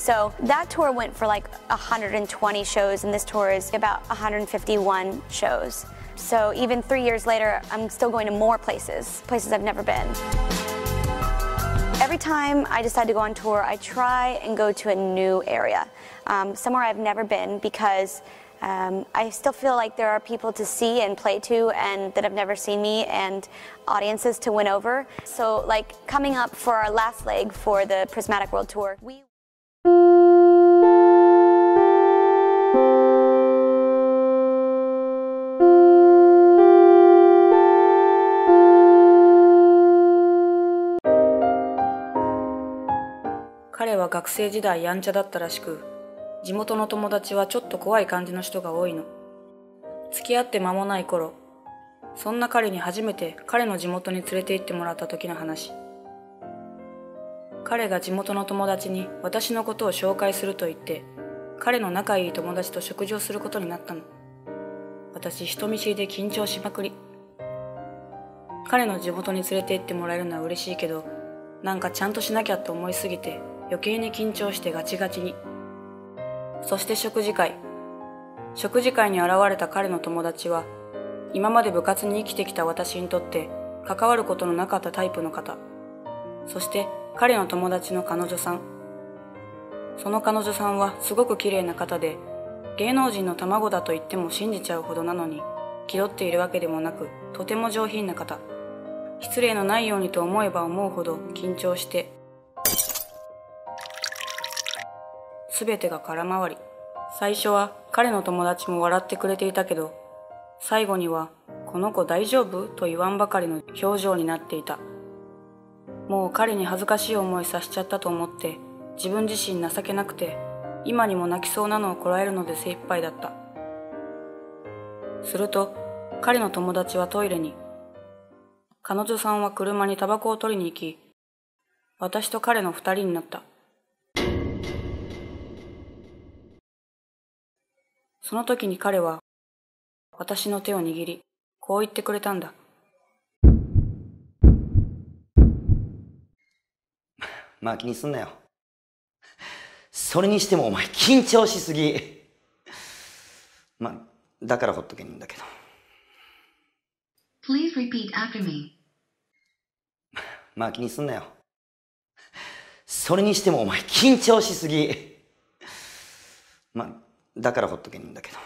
So that tour went for like 120 shows, and this tour is about 151 shows. So even 3 years later, I'm still going to more places, places I've never been. Every time I decide to go on tour, I try and go to a new area, somewhere I've never been, because I still feel like there are people to see and play to and that have never seen me, and audiences to win over. So like coming up for our last leg for the Prismatic World Tour,彼は学生時代やんちゃだったらしく、地元の友達はちょっと怖い感じの人が多いの。付き合って間もない頃、そんな彼に初めて彼の地元に連れて行ってもらった時の話。彼が地元の友達に私のことを紹介すると言って、彼の仲いい友達と食事をすることになったの。私人見知りで緊張しまくり。彼の地元に連れて行ってもらえるのは嬉しいけど、なんかちゃんとしなきゃと思いすぎて、余計に緊張してガチガチに。そして食事会に現れた彼の友達は、今まで部活に生きてきた私にとって関わることのなかったタイプの方。そして彼の友達の彼女さん。その彼女さんはすごく綺麗な方で、芸能人の卵だと言っても信じちゃうほどなのに、気取っているわけでもなく、とても上品な方。失礼のないようにと思えば思うほど緊張して、すべてが空回り。最初は彼の友達も笑ってくれていたけど、最後にはこの子大丈夫と言わんばかりの表情になっていた。もう彼に恥ずかしい思いさせちゃったと思って、自分自身情けなくて、今にも泣きそうなのをこらえるので精一杯だった。すると彼の友達はトイレに、彼女さんは車にタバコを取りに行き、私と彼の二人になった。その時に彼は私の手を握り、こう言ってくれたんだ。まあ気にすんなよ。それにしてもお前緊張しすぎ。まあだからほっとけないんだけど。Please repeat after me. まあ気にすんなよ。それにしてもお前緊張しすぎ。まあだからほっとけないんだけど。